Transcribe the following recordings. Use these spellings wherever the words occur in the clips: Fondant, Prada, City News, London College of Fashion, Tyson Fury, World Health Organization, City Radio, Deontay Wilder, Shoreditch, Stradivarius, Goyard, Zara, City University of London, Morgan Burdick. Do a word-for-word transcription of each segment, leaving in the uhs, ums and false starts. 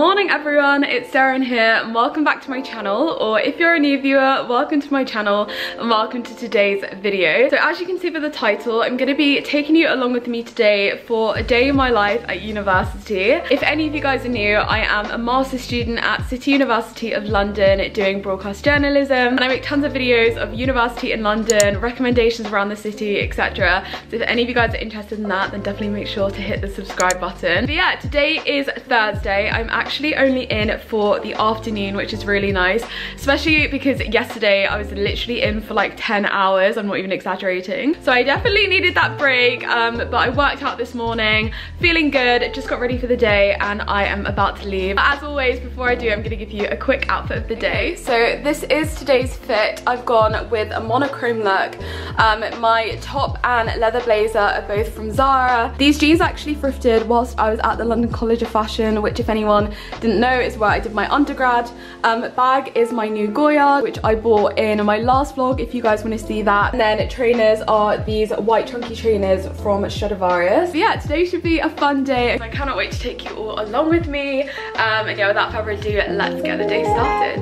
Morning everyone, it's Sarah here and welcome back to my channel, or if you're a new viewer, welcome to my channel and welcome to today's video. So as you can see by the title, I'm going to be taking you along with me today for a day in my life at university. If any of you guys are new, I am a master's student at City University of London doing broadcast journalism, and I make tons of videos of university in London, recommendations around the city, et cetera. So if any of you guys are interested in that, then definitely make sure to hit the subscribe button. But yeah, today is Thursday. I'm actually only in for the afternoon, which is really nice, especially because yesterday I was literally in for like ten hours. I'm not even exaggerating. So I definitely needed that break, um, but I worked out this morning, feeling good, just got ready for the day, and I am about to leave. But as always, before I do, I'm gonna give you a quick outfit of the day. So this is today's fit. I've gone with a monochrome look. Um, my top and leather blazer are both from Zara. These jeans actually thrifted whilst I was at the London College of Fashion, which if anyone didn't know is where I did my undergrad. Um, bag is my new Goyard, which I bought in my last vlog if you guys want to see that. And then trainers are these white chunky trainers from Stradivarius. But yeah, today should be a fun day. I cannot wait to take you all along with me. Um, and yeah, without further ado, let's get the day started.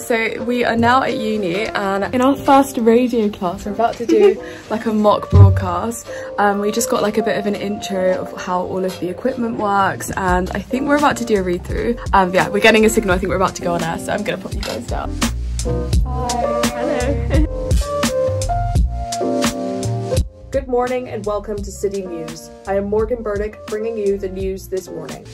So we are now at uni, and in our first radio class we're about to do like a mock broadcast. Um, we just got like a bit of an intro of how all of the equipment works, and I think we're about to do a read through. Um, yeah, we're getting a signal, I think we're about to go on air, so I'm gonna pop you guys down. Hi. Hello. Good morning and welcome to City News. I am Morgan Burdick, bringing you the news this morning.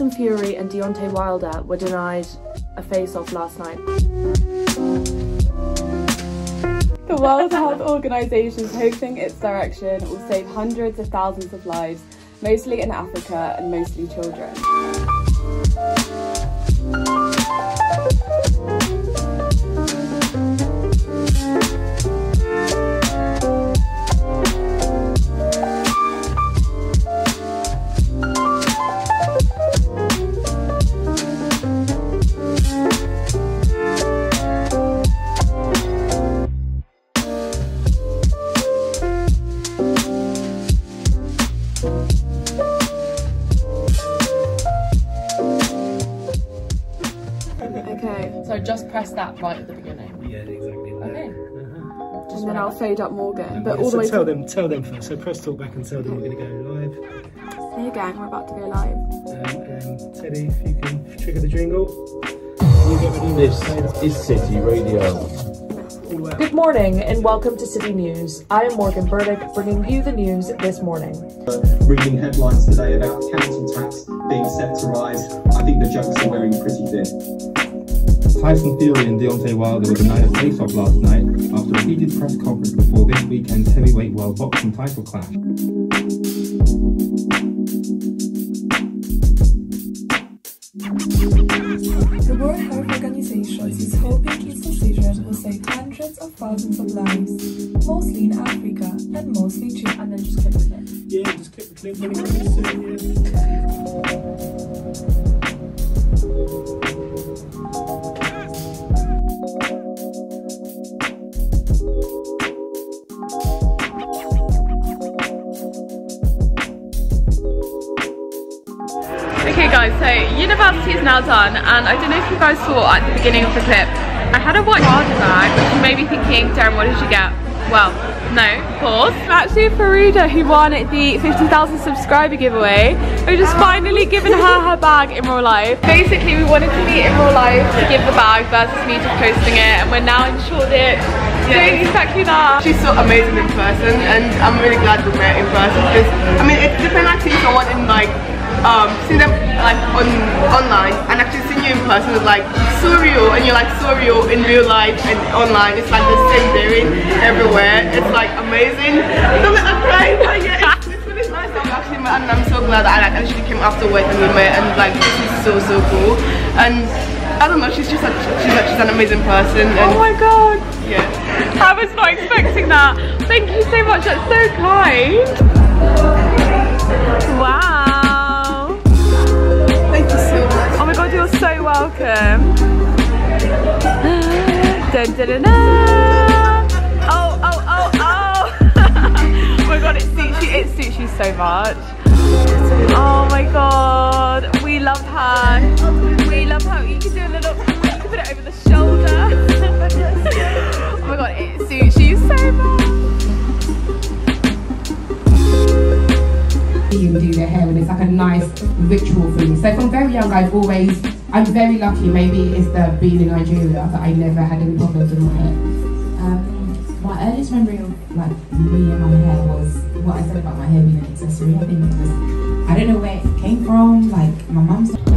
Tyson Fury and Deontay Wilder were denied a face-off last night. The World Health Organization, hoping its direction will save hundreds of thousands of lives, mostly in Africa and mostly children. That right at the beginning. Yeah, exactly that. Okay. Uh-huh. Just and then I'll fade up Morgan. But yeah, all so the way tell them, tell them first. So press talk back and tell them we're going to go live. Hey gang, we're about to go live. Um, and Teddy, if you can trigger the jingle. This is City Radio. Good morning and welcome to City News. I am Morgan Burdick, bringing you the news this morning. Reading headlines today about council tax being set to rise, I think the jokes are wearing pretty thin. Tyson Fury and Deontay Wilder were denied a face-off last night after a heated press conference before this weekend's heavyweight world boxing title clash. The World Health Organization is hoping its decision will save hundreds of thousands of lives, mostly in Africa and mostly children. And then just click the clip. Yeah, just click the clip when it comes to it, yeah. Guys, so university is now done, and I don't know if you guys saw at the beginning of the clip, I had a white Prada bag, which you may be thinking, Darren, what did you get? Well, no, of course. Actually, Faruda, who won the fifty thousand subscriber giveaway, we've just finally given her her bag in real life. Basically, we wanted to meet in real life to give the bag versus me just posting it, and we're now in Shoreditch. doing exactly that. She's so amazing in person, and I'm really glad we met in person, because I mean, it's different like seeing someone in like um seeing them like on online and actually seeing you in person is like so real, and you're like so real in real life and online. It's like the same theory everywhere. It's like amazing. Don't let them cry, but yeah, it's, it's really nice that we actually met, and I'm so glad that I like actually came afterwards and we met, and like this is so so cool. And I don't know, she's just a, she's, a, she's an amazing person. And oh my god! Yeah. I was not expecting that. Thank you so much, that's so kind. Wow. Thank you so much. Oh my god, you're so welcome. Dun, dun, dun, dun. Oh, oh, oh, oh. Oh my god, it suits you, it suits you so much. Oh my god, we love her. We love her. You can do a little, you can put it over the shoulder. Oh my god, it suits you so much. Even do their hair, and it's like a nice ritual for me. So from very young, I've always, I'm very lucky. Maybe it's the being in Nigeria that I never had any problems with my hair. Um, my earliest memory of like me and my hair was what I said about my hair being an accessory. I think it was, I don't know where it came from. Like my mum's.